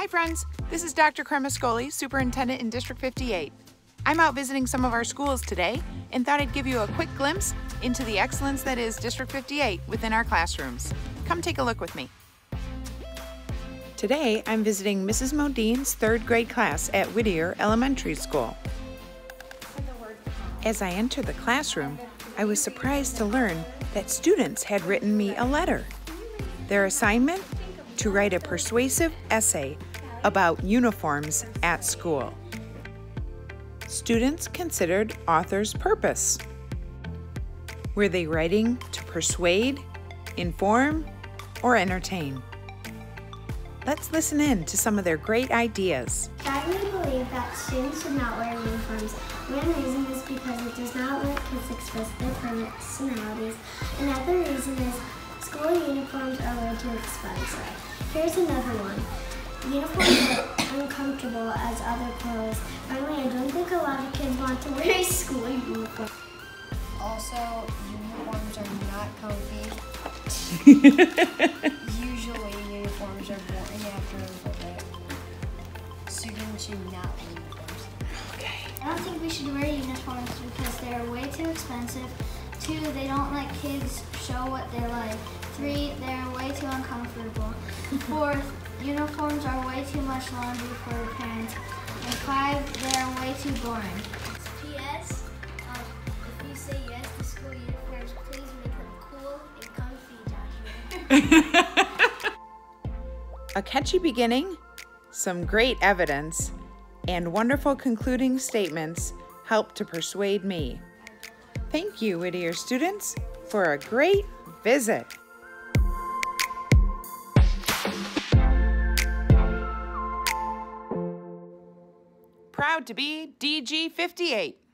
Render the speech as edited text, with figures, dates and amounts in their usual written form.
Hi friends, this is Dr. Cremascoli, Superintendent in District 58. I'm out visiting some of our schools today and thought I'd give you a quick glimpse into the excellence that is District 58 within our classrooms. Come take a look with me. Today, I'm visiting Mrs. Modine's third grade class at Whittier Elementary School. As I entered the classroom, I was surprised to learn that students had written me a letter. Their assignment? To write a persuasive essay about uniforms at school. Students considered author's purpose. Were they writing to persuade, inform, or entertain? Let's listen in to some of their great ideas. I really believe that students should not wear uniforms. One reason is because it does not let kids express their personalities. Another reason is school uniforms are way too expensive. Here's another one. Uniforms are uncomfortable as other clothes. Finally, I don't think a lot of kids want to wear school uniforms. Also, uniforms are not comfy. Usually, uniforms are boring after a little bit. Students should not wear uniforms. Okay. I don't think we should wear uniforms because they are way too expensive. 2, they don't let kids show what they like. 3, they're way too uncomfortable. 4, uniforms are way too much laundry for parents. And 5, they're way too boring. P.S. If you say yes to school uniforms, please make them cool and comfy, Joshua. A catchy beginning, some great evidence, and wonderful concluding statements helped to persuade me. Thank you, Whittier students, for a great visit. Proud to be DG58.